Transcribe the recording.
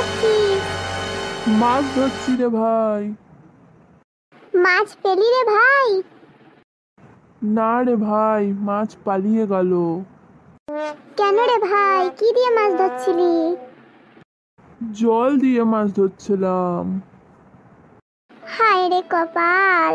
যাচ্ছিস? মাছ ধরছি রে ভাই। মাছ পেলি রে ভাই? না রে ভাই, মাছ পালিয়ে গেল। কেন রে ভাই, কি দিয়ে মাছ ধরছিলি? জল দিয়ে মাছ ধরছিলাম। হায় রে কপাল।